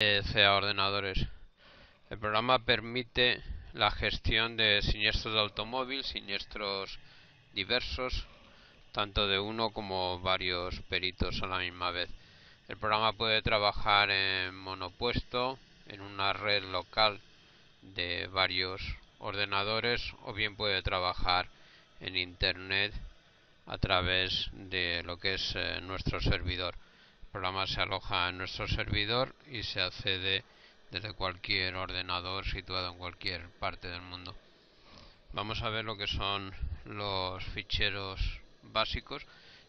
CEA ordenadores. El programa permite la gestión de siniestros de automóvil, siniestros diversos, tanto de uno como varios peritos a la misma vez. El programa puede trabajar en monopuesto, en una red local de varios ordenadores, o bien puede trabajar en internet a través de lo que es nuestro servidor. El programa se aloja en nuestro servidor y se accede desde cualquier ordenador situado en cualquier parte del mundo. Vamos a ver lo que son los ficheros básicos.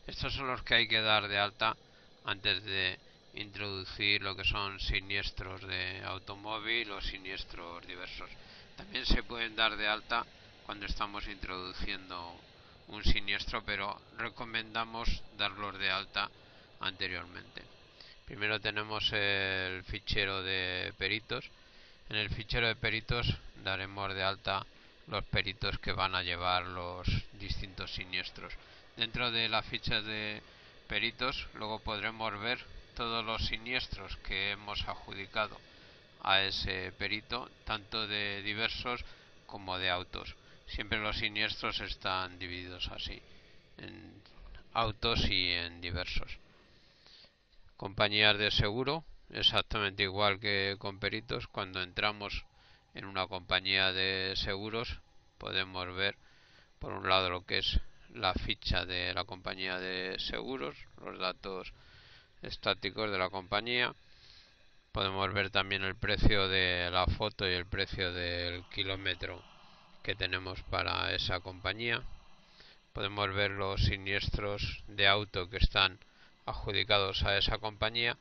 Estos son los que hay que dar de alta antes de introducir lo que son siniestros de automóvil o siniestros diversos. También se pueden dar de alta cuando estamos introduciendo un siniestro, pero recomendamos darlos de alta anteriormente. Primero tenemos el fichero de peritos. En el fichero de peritos daremos de alta los peritos que van a llevar los distintos siniestros. Dentro de la ficha de peritos luego podremos ver todos los siniestros que hemos adjudicado a ese perito, tanto de diversos como de autos. Siempre los siniestros están divididos así, en autos y en diversos. Compañías de seguro, exactamente igual que con peritos. Cuando entramos en una compañía de seguros podemos ver por un lado lo que es la ficha de la compañía de seguros, los datos estáticos de la compañía. Podemos ver también el precio de la foto y el precio del kilómetro que tenemos para esa compañía. Podemos ver los siniestros de auto que están adjudicados a esa compañía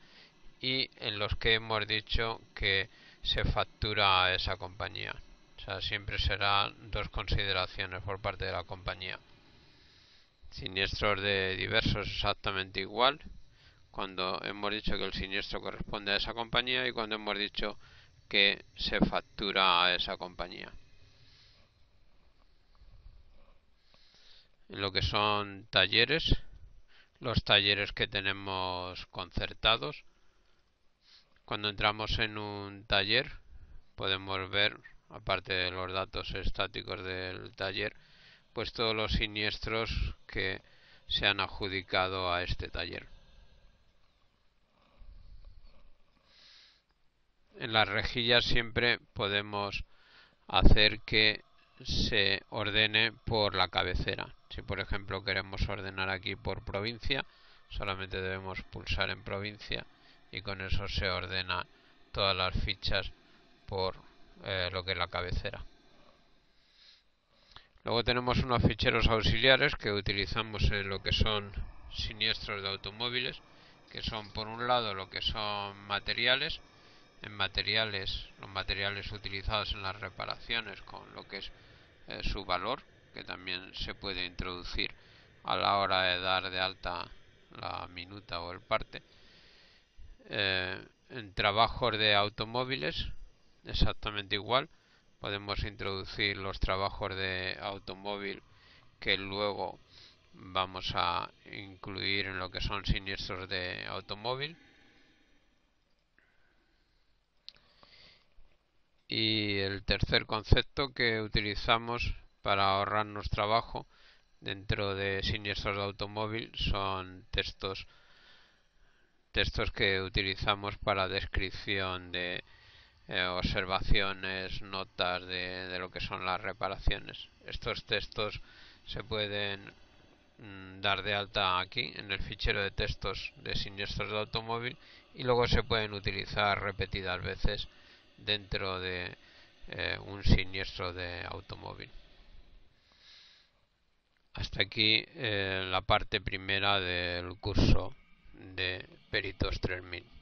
y en los que hemos dicho que se factura a esa compañía. O sea, siempre serán dos consideraciones por parte de la compañía. Siniestros de diversos, exactamente igual, cuando hemos dicho que el siniestro corresponde a esa compañía y cuando hemos dicho que se factura a esa compañía. En lo que son talleres, los talleres que tenemos concertados. Cuando entramos en un taller podemos ver, aparte de los datos estáticos del taller, pues todos los siniestros que se han adjudicado a este taller. En las rejillas siempre podemos hacer que se ordene por la cabecera. Si por ejemplo queremos ordenar aquí por provincia, solamente debemos pulsar en provincia y con eso se ordena todas las fichas por lo que es la cabecera. Luego tenemos unos ficheros auxiliares que utilizamos en lo que son siniestros de automóviles, que son por un lado lo que son materiales. En materiales, los materiales utilizados en las reparaciones con lo que es su valor, que también se puede introducir a la hora de dar de alta la minuta o el parte. En trabajos de automóviles, exactamente igual, podemos introducir los trabajos de automóvil que luego vamos a incluir en lo que son siniestros de automóvil. Y el tercer concepto que utilizamos para ahorrarnos trabajo dentro de siniestros de automóvil son textos que utilizamos para descripción de observaciones, notas de lo que son las reparaciones. Estos textos se pueden dar de alta aquí en el fichero de textos de siniestros de automóvil y luego se pueden utilizar repetidas veces dentro de un siniestro de automóvil. Hasta aquí la parte primera del curso de Peritos 3000.